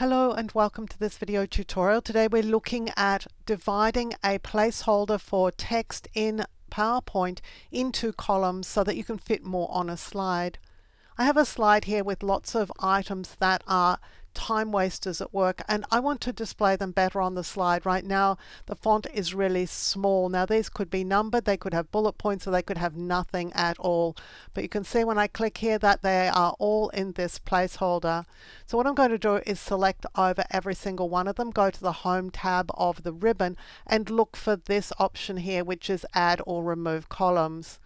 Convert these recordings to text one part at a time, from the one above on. Hello and welcome to this video tutorial. Today we're looking at dividing a placeholder for text in PowerPoint into columns so that you can fit more on a slide. I have a slide here with lots of items that are time wasters at work, and I want to display them better on the slide. Right now the font is really small. Now these could be numbered, they could have bullet points, or they could have nothing at all. But you can see when I click here that they are all in this placeholder. So what I'm going to do is select over every single one of them, go to the Home tab of the ribbon and look for this option here, which is Add or Remove Columns.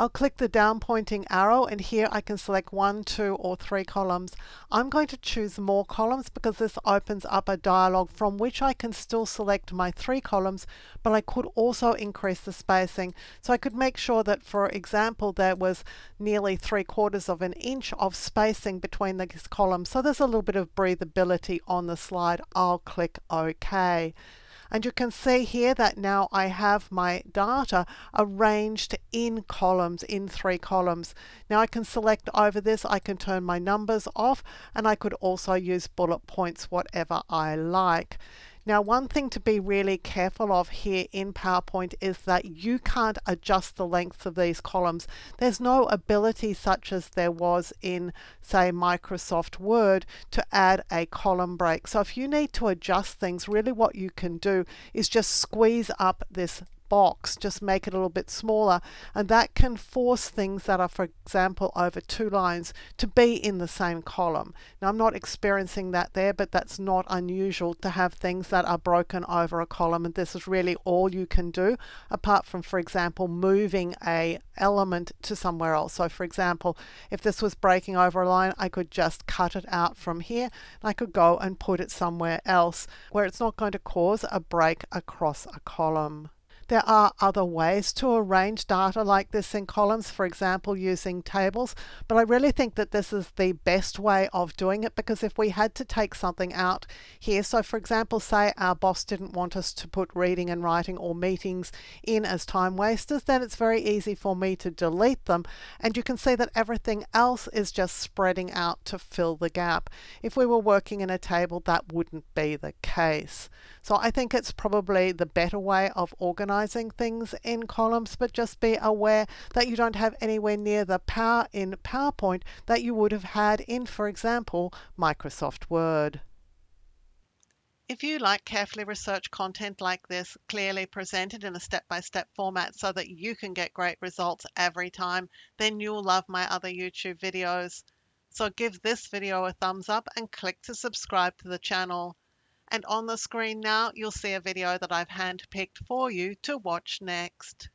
I'll click the down pointing arrow, and here I can select 1, 2, or 3 columns. I'm going to choose more columns because this opens up a dialog from which I can still select my 3 columns, but I could also increase the spacing. So I could make sure that, for example, there was nearly 3/4 of an inch of spacing between these columns. So there's a little bit of breathability on the slide. I'll click OK. And you can see here that now I have my data arranged in columns, in 3 columns. Now I can select over this, I can turn my numbers off, and I could also use bullet points, whatever I like. Now one thing to be really careful of here in PowerPoint is that you can't adjust the length of these columns. There's no ability, such as there was in, say, Microsoft Word, to add a column break. So if you need to adjust things, really what you can do is just squeeze up this box, just make it a little bit smaller, and that can force things that are, for example, over 2 lines to be in the same column. Now I'm not experiencing that there, but that's not unusual to have things that are broken over a column, and this is really all you can do apart from, for example, moving an element to somewhere else. So for example, if this was breaking over a line, I could just cut it out from here and I could go and put it somewhere else where it's not going to cause a break across a column. There are other ways to arrange data like this in columns, for example using tables, but I really think that this is the best way of doing it, because if we had to take something out here, so for example say our boss didn't want us to put reading and writing or meetings in as time wasters, then it's very easy for me to delete them, and you can see that everything else is just spreading out to fill the gap. If we were working in a table, that wouldn't be the case. So I think it's probably the better way of organizing things in columns, but just be aware that you don't have anywhere near the power in PowerPoint that you would have had in, for example, Microsoft Word. If you like carefully researched content like this, clearly presented in a step-by-step format so that you can get great results every time, then you'll love my other YouTube videos. So give this video a thumbs up and click to subscribe to the channel. And on the screen now, you'll see a video that I've handpicked for you to watch next.